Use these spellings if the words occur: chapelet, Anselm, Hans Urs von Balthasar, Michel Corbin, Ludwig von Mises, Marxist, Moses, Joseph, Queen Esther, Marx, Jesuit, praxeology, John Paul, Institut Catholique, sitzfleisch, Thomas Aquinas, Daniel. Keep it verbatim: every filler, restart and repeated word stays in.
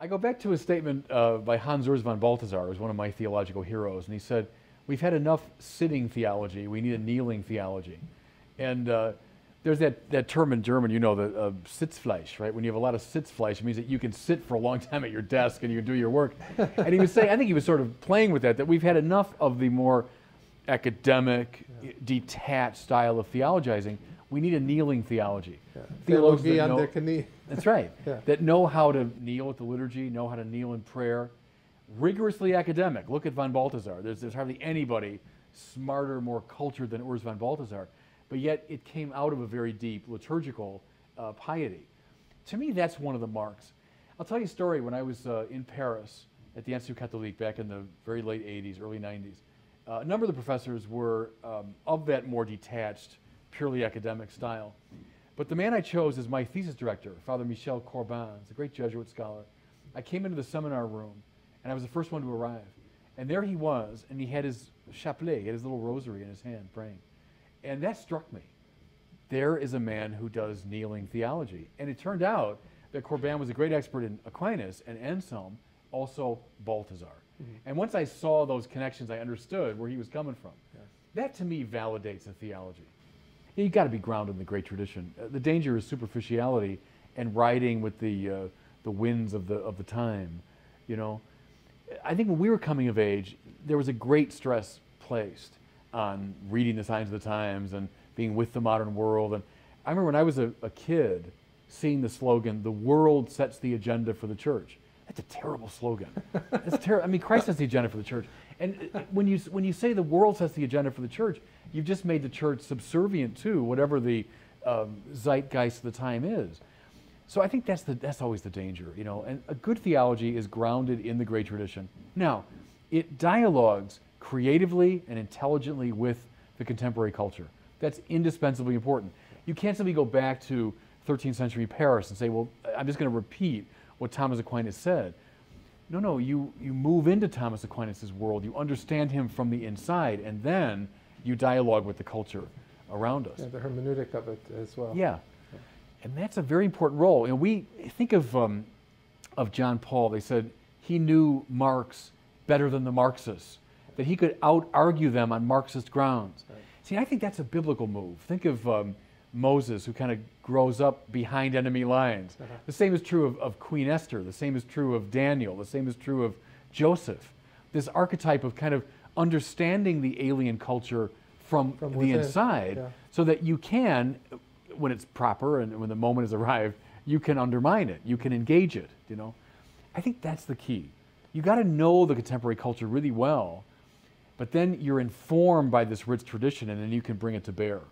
I go back to a statement uh, by Hans Urs von Balthasar, who's one of my theological heroes, and he said, we've had enough sitting theology, we need a kneeling theology. And uh, there's that, that term in German, you know, the uh, sitzfleisch, right? When you have a lot of sitzfleisch, it means that you can sit for a long time at your desk and you can do your work. And he was saying, I think he was sort of playing with that, that we've had enough of the more academic, yeah. detached style of theologizing. We need a kneeling theology. Yeah. Theologians that know, knie. That's right. Yeah. That know how to kneel at the liturgy, know how to kneel in prayer. Rigorously academic. Look at von Balthasar. There's, there's hardly anybody smarter, more cultured than Urs von Balthasar. But yet it came out of a very deep liturgical uh, piety. To me, that's one of the marks. I'll tell you a story. When I was uh, in Paris at the Institut Catholique back in the very late eighties, early nineties, uh, a number of the professors were um, of that more detached, purely academic style. But the man I chose is my thesis director, Father Michel Corbin. He's a great Jesuit scholar. I came into the seminar room, and I was the first one to arrive. And there he was, and he had his chapelet, he had his little rosary in his hand, praying. And that struck me. There is a man who does kneeling theology. And it turned out that Corbin was a great expert in Aquinas and Anselm, also Balthasar. Mm-hmm. And once I saw those connections, I understood where he was coming from. Yeah. That, to me, validates a theology. You've got to be grounded in the great tradition. Uh, the danger is superficiality and riding with the, uh, the winds of the, of the time, you know. I think when we were coming of age, there was a great stress placed on reading the signs of the times and being with the modern world. And I remember when I was a, a kid seeing the slogan, the world sets the agenda for the church. That's a terrible slogan. That's terrible. I mean, Christ sets the agenda for the church. And when you, when you say the world sets the agenda for the church, you've just made the church subservient to whatever the um, zeitgeist of the time is. So I think that's, the, that's always the danger, you know, and a good theology is grounded in the great tradition. Now, it dialogues creatively and intelligently with the contemporary culture. That's indispensably important. You can't simply go back to thirteenth century Paris and say, well, I'm just going to repeat what Thomas Aquinas said. No, no, you, you move into Thomas Aquinas' world, you understand him from the inside, and then you dialogue with the culture around us. Yeah, the hermeneutic of it as well. Yeah. And that's a very important role. And we think of, um, of John Paul. They said he knew Marx better than the Marxists, that he could out-argue them on Marxist grounds. Right. See, I think that's a biblical move. Think of um, Moses, who kind of grows up behind enemy lines. Uh-huh. The same is true of, of Queen Esther. The same is true of Daniel. The same is true of Joseph. This archetype of kind of understanding the alien culture from, from the within. inside, yeah. so that you can, when it's proper and when the moment has arrived, you can undermine it, you can engage it, you know. I think that's the key. You got to know the contemporary culture really well, but then you're informed by this rich tradition and then you can bring it to bear.